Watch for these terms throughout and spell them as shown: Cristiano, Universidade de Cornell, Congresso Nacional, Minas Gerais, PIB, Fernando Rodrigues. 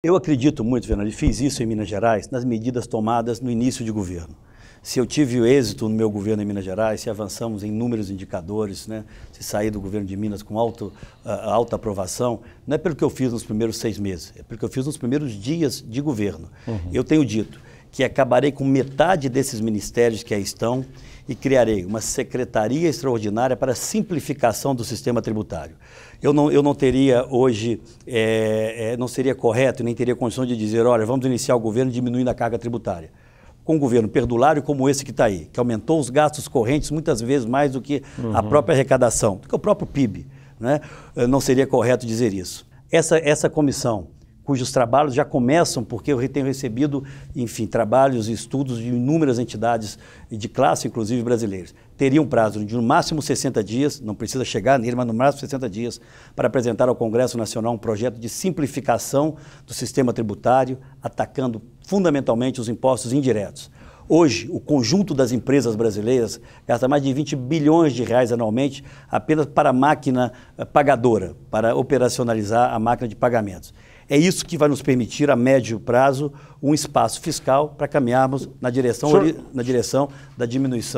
Eu acredito muito, Fernando, e fiz isso em Minas Gerais, nas medidas tomadas no início de governo. Se eu tive êxito no meu governo em Minas Gerais, se avançamos em inúmeros indicadores, né? Se saí do governo de Minas com alta aprovação, não é pelo que eu fiz nos primeiros 6 meses, é pelo que eu fiz nos primeiros dias de governo. Eu tenho dito que acabarei com metade desses ministérios que aí estão e criarei uma secretaria extraordinária para a simplificação do sistema tributário. Eu não teria hoje, não seria correto, nem teria condição de dizer, olha, vamos iniciar o governo diminuindo a carga tributária. Com um governo perdulário como esse que está aí, que aumentou os gastos correntes muitas vezes mais do que a própria arrecadação, do que o próprio PIB, né? Não seria correto dizer isso. Essa comissão, cujos trabalhos já começam, porque eu tenho recebido, enfim, trabalhos e estudos de inúmeras entidades de classe, inclusive brasileiras, teria um prazo de no máximo 60 dias, não precisa chegar nele, mas no máximo 60 dias, para apresentar ao Congresso Nacional um projeto de simplificação do sistema tributário, atacando fundamentalmente os impostos indiretos. Hoje, o conjunto das empresas brasileiras gasta mais de 20 bilhões de reais anualmente apenas para a máquina pagadora, para operacionalizar a máquina de pagamentos. É isso que vai nos permitir, a médio prazo, um espaço fiscal para caminharmos na direção, da diminuição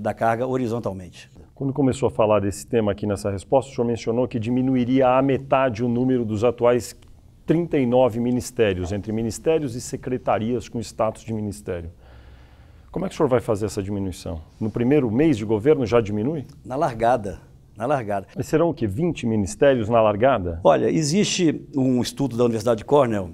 da carga horizontalmente. Quando começou a falar desse tema aqui nessa resposta, o senhor mencionou que diminuiria à metade o número dos atuais 39 ministérios, entre ministérios e secretarias com status de ministério. Como é que o senhor vai fazer essa diminuição? No primeiro mês de governo já diminui? Na largada. Na largada. Mas serão o quê? 20 ministérios na largada? Olha, existe um estudo da Universidade de Cornell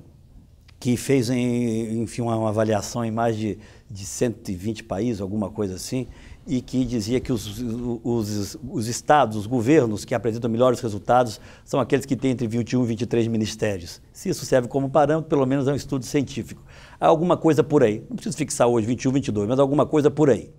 que fez, enfim, uma avaliação em mais de 120 países, alguma coisa assim, e que dizia que os estados, os governos que apresentam melhores resultados são aqueles que têm entre 21 e 23 ministérios. Se isso serve como parâmetro, pelo menos é um estudo científico. Há alguma coisa por aí. Não preciso fixar hoje 21, 22, mas alguma coisa por aí.